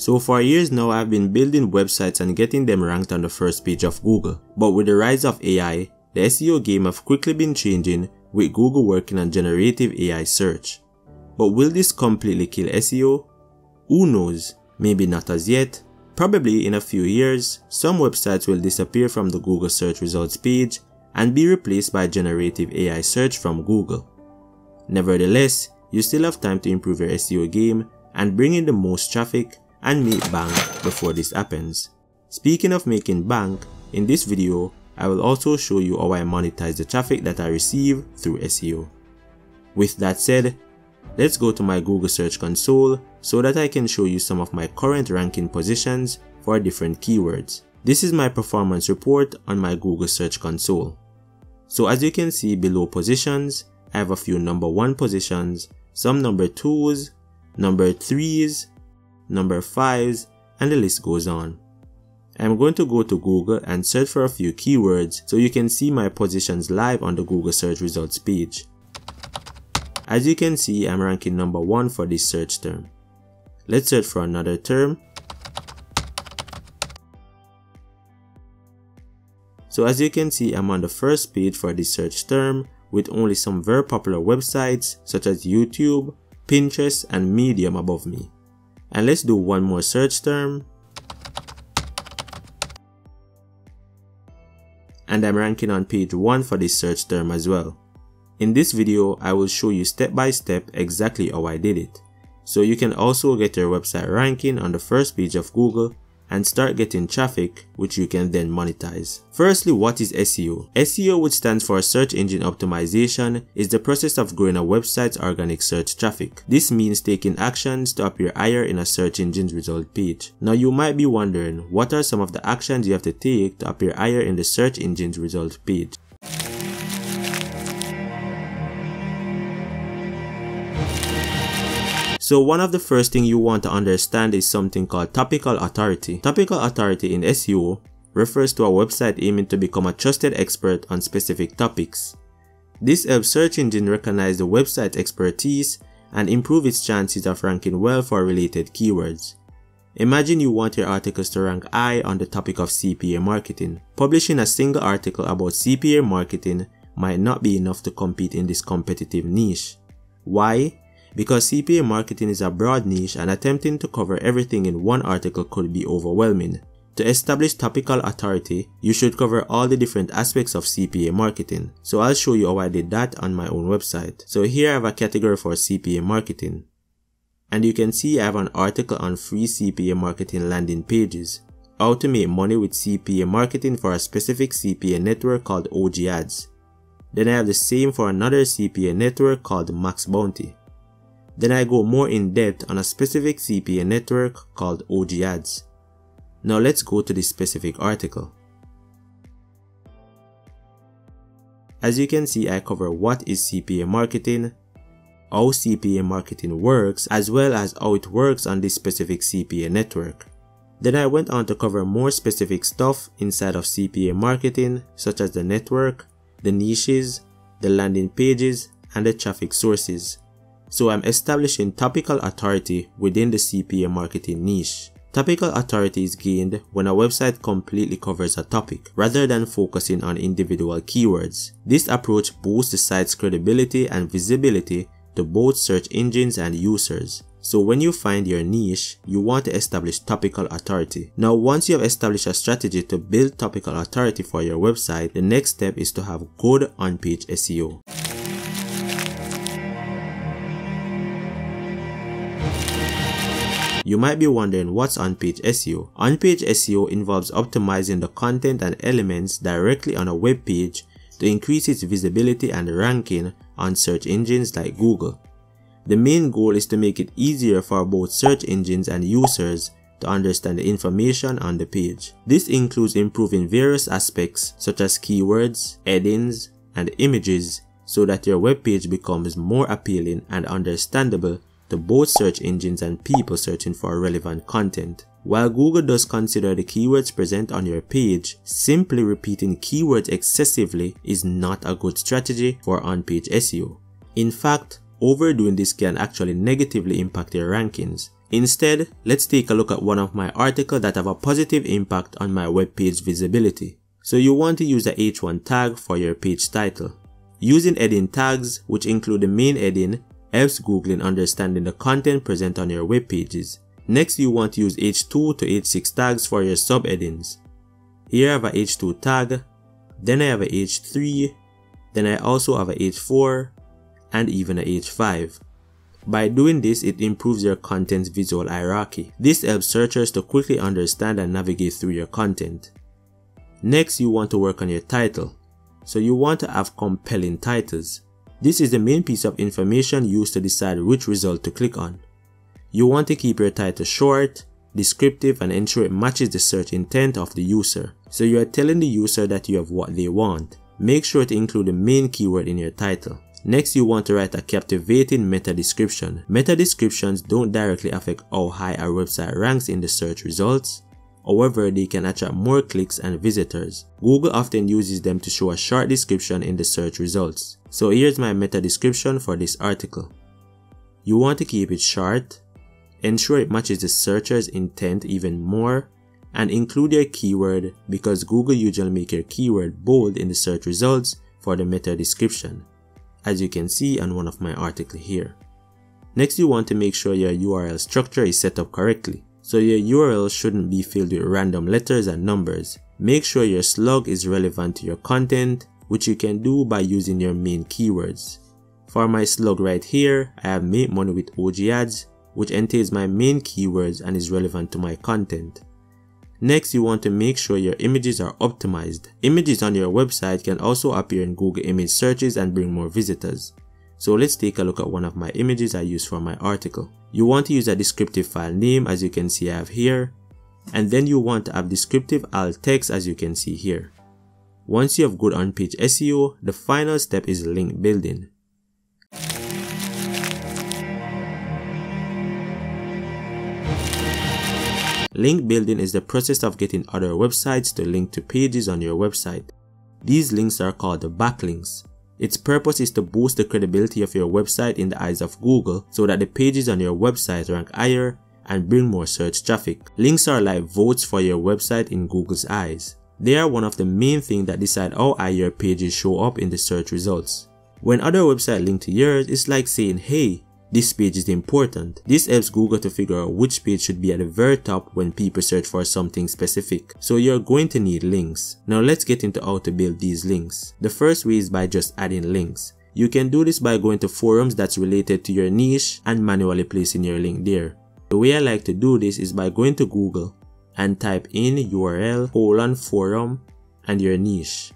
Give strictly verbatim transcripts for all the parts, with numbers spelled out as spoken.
So for years now, I've been building websites and getting them ranked on the first page of Google. But with the rise of A I, the S E O game have quickly been changing, with Google working on generative A I search. But will this completely kill S E O? Who knows? Maybe not as yet. Probably in a few years, some websites will disappear from the Google search results page and be replaced by generative A I search from Google. Nevertheless, you still have time to improve your S E O game and bring in the most traffic and make bank before this happens. Speaking of making bank, in this video, I will also show you how I monetize the traffic that I receive through S E O. With that said, let's go to my Google Search Console so that I can show you some of my current ranking positions for different keywords. This is my performance report on my Google Search Console. So as you can see below positions, I have a few number one positions, some number twos, number threes, number fives, and the list goes on. I'm going to go to Google and search for a few keywords so you can see my positions live on the Google search results page. As you can see, I'm ranking number one for this search term. Let's search for another term. So as you can see, I'm on the first page for this search term with only some very popular websites such as YouTube, Pinterest, and Medium above me. And let's do one more search term. And I'm ranking on page one for this search term as well. In this video, I will show you step by step exactly how I did it. So you can also get your website ranking on the first page of Google and start getting traffic, which you can then monetize. Firstly, what is S E O? S E O, which stands for Search Engine Optimization, is the process of growing a website's organic search traffic. This means taking actions to appear higher in a search engine's result page. Now you might be wondering, what are some of the actions you have to take to appear higher in the search engine's result page? So one of the first things you want to understand is something called topical authority. Topical authority in S E O refers to a website aiming to become a trusted expert on specific topics. This helps search engine recognize the website's expertise and improve its chances of ranking well for related keywords. Imagine you want your articles to rank high on the topic of C P A marketing. Publishing a single article about C P A marketing might not be enough to compete in this competitive niche. Why? Because C P A marketing is a broad niche and attempting to cover everything in one article could be overwhelming. To establish topical authority, you should cover all the different aspects of C P A marketing. So I'll show you how I did that on my own website. So here I have a category for C P A marketing. And you can see I have an article on free C P A marketing landing pages. How to make money with C P A marketing for a specific C P A network called O G ads. Then I have the same for another C P A network called MaxBounty. Then I go more in depth on a specific C P A network called O G ads. Now let's go to this specific article. As you can see, I cover what is C P A marketing, how C P A marketing works, as well as how it works on this specific C P A network. Then I went on to cover more specific stuff inside of C P A marketing, such as the network, the niches, the landing pages, and the traffic sources. So I'm establishing topical authority within the C P A marketing niche. Topical authority is gained when a website completely covers a topic, rather than focusing on individual keywords. This approach boosts the site's credibility and visibility to both search engines and users. So when you find your niche, you want to establish topical authority. Now once you have established a strategy to build topical authority for your website, the next step is to have good on-page S E O. You might be wondering, what's on-page S E O? On-page S E O involves optimizing the content and elements directly on a web page to increase its visibility and ranking on search engines like Google. The main goal is to make it easier for both search engines and users to understand the information on the page. This includes improving various aspects such as keywords, headings, and images so that your web page becomes more appealing and understandable to both search engines and people searching for relevant content. While Google does consider the keywords present on your page, simply repeating keywords excessively is not a good strategy for on-page S E O. In fact, overdoing this can actually negatively impact your rankings. Instead, let's take a look at one of my articles that have a positive impact on my web page visibility. So you want to use the H one tag for your page title. Using heading tags, which include the main heading, helps Google in understanding the content present on your web pages. Next, you want to use H two to H six tags for your subheadings. Here I have a H two tag, then I have a H three, then I also have a H four, and even a H five. By doing this, it improves your content's visual hierarchy. This helps searchers to quickly understand and navigate through your content. Next, you want to work on your title. So you want to have compelling titles. This is the main piece of information used to decide which result to click on. You want to keep your title short, descriptive, and ensure it matches the search intent of the user. So you are telling the user that you have what they want. Make sure to include the main keyword in your title. Next, you want to write a captivating meta description. Meta descriptions don't directly affect how high a website ranks in the search results. However, they can attract more clicks and visitors. Google often uses them to show a short description in the search results. So here's my meta description for this article. You want to keep it short, ensure it matches the searcher's intent even more, and include your keyword because Google usually make your keyword bold in the search results for the meta description, as you can see on one of my articles here. Next, you want to make sure your U R L structure is set up correctly. So your U R L shouldn't be filled with random letters and numbers. Make sure your slug is relevant to your content, which you can do by using your main keywords. For my slug right here, I have made money with O G ads, which entails my main keywords and is relevant to my content. Next, you want to make sure your images are optimized. Images on your website can also appear in Google image searches and bring more visitors. So let's take a look at one of my images I used for my article. You want to use a descriptive file name, as you can see I have here, and then you want to have descriptive alt text, as you can see here. Once you have good on-page S E O, the final step is link building. Link building is the process of getting other websites to link to pages on your website. These links are called the backlinks. Its purpose is to boost the credibility of your website in the eyes of Google so that the pages on your website rank higher and bring more search traffic. Links are like votes for your website in Google's eyes. They are one of the main things that decide how high your pages show up in the search results. When other websites link to yours, it's like saying, hey, this page is important. This helps Google to figure out which page should be at the very top when people search for something specific. So you're going to need links. Now let's get into how to build these links. The first way is by just adding links. You can do this by going to forums that's related to your niche and manually placing your link there. The way I like to do this is by going to Google and type in U R L colon forum and your niche.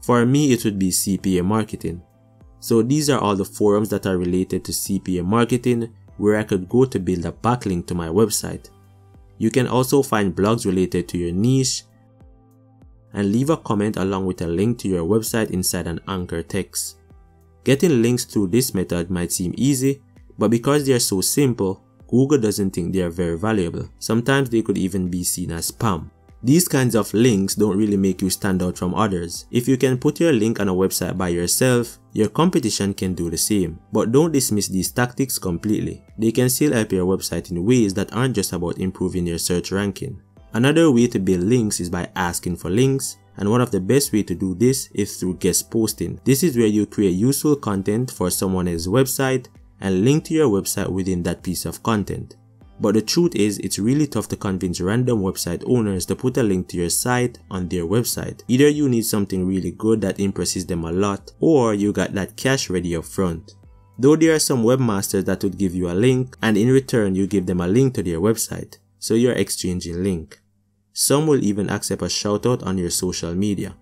For me, it would be C P A marketing. So these are all the forums that are related to C P A marketing where I could go to build a backlink to my website. You can also find blogs related to your niche and leave a comment along with a link to your website inside an anchor text. Getting links through this method might seem easy, but because they are so simple, Google doesn't think they are very valuable. Sometimes they could even be seen as spam. These kinds of links don't really make you stand out from others. If you can put your link on a website by yourself, your competition can do the same. But don't dismiss these tactics completely. They can still help your website in ways that aren't just about improving your search ranking. Another way to build links is by asking for links, and one of the best ways to do this is through guest posting. This is where you create useful content for someone else's website and link to your website within that piece of content. But the truth is, it's really tough to convince random website owners to put a link to your site on their website. Either you need something really good that impresses them a lot, or you got that cash ready up front. Though there are some webmasters that would give you a link, and in return you give them a link to their website, so you're exchanging link. Some will even accept a shoutout on your social media.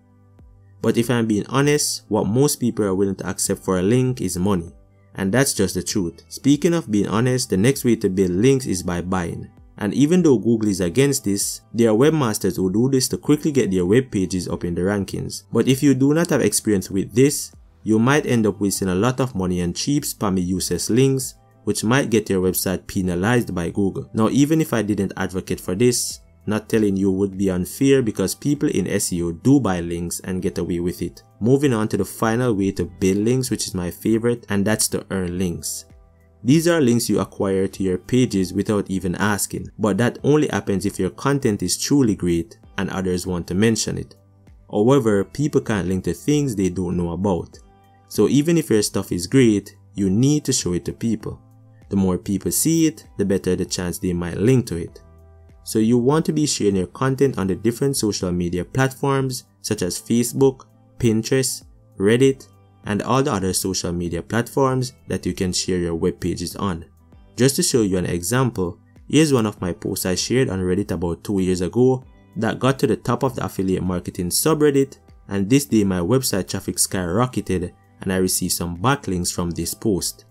But if I'm being honest, what most people are willing to accept for a link is money. And that's just the truth. Speaking of being honest, the next way to build links is by buying. And even though Google is against this, there are webmasters who do this to quickly get their web pages up in the rankings. But if you do not have experience with this, you might end up wasting a lot of money on cheap, spammy, useless links, which might get your website penalized by Google. Now, even if I didn't advocate for this, not telling you would be unfair because people in S E O do buy links and get away with it. Moving on to the final way to build links, which is my favorite, and that's to earn links. These are links you acquire to your pages without even asking, but that only happens if your content is truly great and others want to mention it. However, people can't link to things they don't know about. So even if your stuff is great, you need to show it to people. The more people see it, the better the chance they might link to it. So you want to be sharing your content on the different social media platforms such as Facebook, Pinterest, Reddit, and all the other social media platforms that you can share your web pages on. Just to show you an example, here's one of my posts I shared on Reddit about two years ago that got to the top of the affiliate marketing subreddit, and this day my website traffic skyrocketed and I received some backlinks from this post.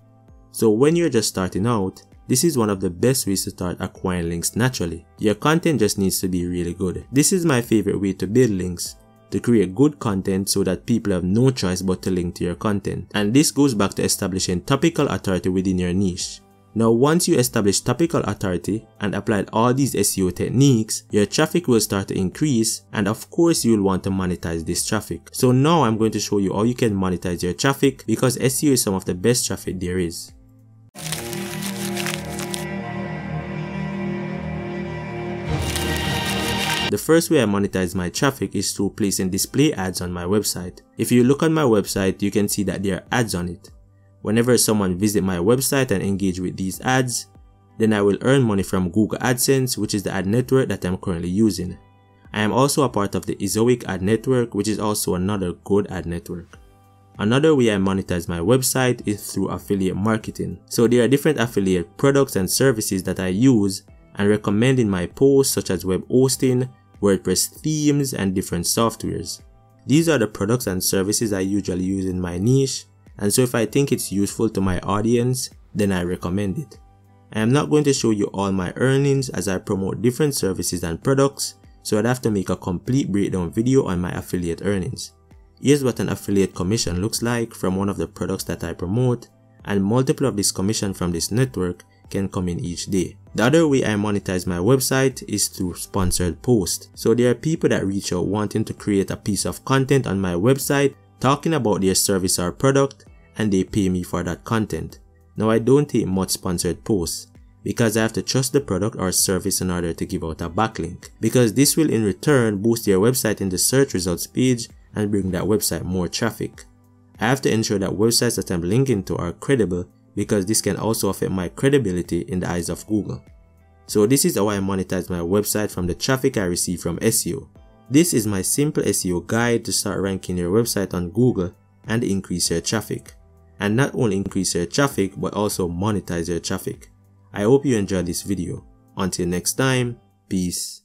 So when you're just starting out, this is one of the best ways to start acquiring links naturally. Your content just needs to be really good. This is my favorite way to build links, to create good content so that people have no choice but to link to your content. And this goes back to establishing topical authority within your niche. Now once you establish topical authority and applied all these S E O techniques, your traffic will start to increase, and of course you'll want to monetize this traffic. So now I'm going to show you how you can monetize your traffic, because S E O is some of the best traffic there is. The first way I monetize my traffic is through placing display ads on my website. If you look on my website, you can see that there are ads on it. Whenever someone visits my website and engage with these ads, then I will earn money from Google AdSense, which is the ad network that I'm currently using. I am also a part of the Ezoic ad network, which is also another good ad network. Another way I monetize my website is through affiliate marketing. So there are different affiliate products and services that I use and recommend in my posts, such as web hosting, WordPress themes, and different softwares. These are the products and services I usually use in my niche, and so if I think it's useful to my audience, then I recommend it. I am not going to show you all my earnings as I promote different services and products, so I'd have to make a complete breakdown video on my affiliate earnings. Here's what an affiliate commission looks like from one of the products that I promote, and multiple of this commission from this network can come in each day. The other way I monetize my website is through sponsored posts. So there are people that reach out wanting to create a piece of content on my website talking about their service or product, and they pay me for that content. Now I don't take much sponsored posts because I have to trust the product or service in order to give out a backlink, because this will in return boost their website in the search results page and bring that website more traffic. I have to ensure that websites that I'm linking to are credible, because this can also affect my credibility in the eyes of Google. So this is how I monetize my website from the traffic I receive from S E O. This is my simple S E O guide to start ranking your website on Google and increase your traffic. And not only increase your traffic, but also monetize your traffic. I hope you enjoyed this video. Until next time, peace.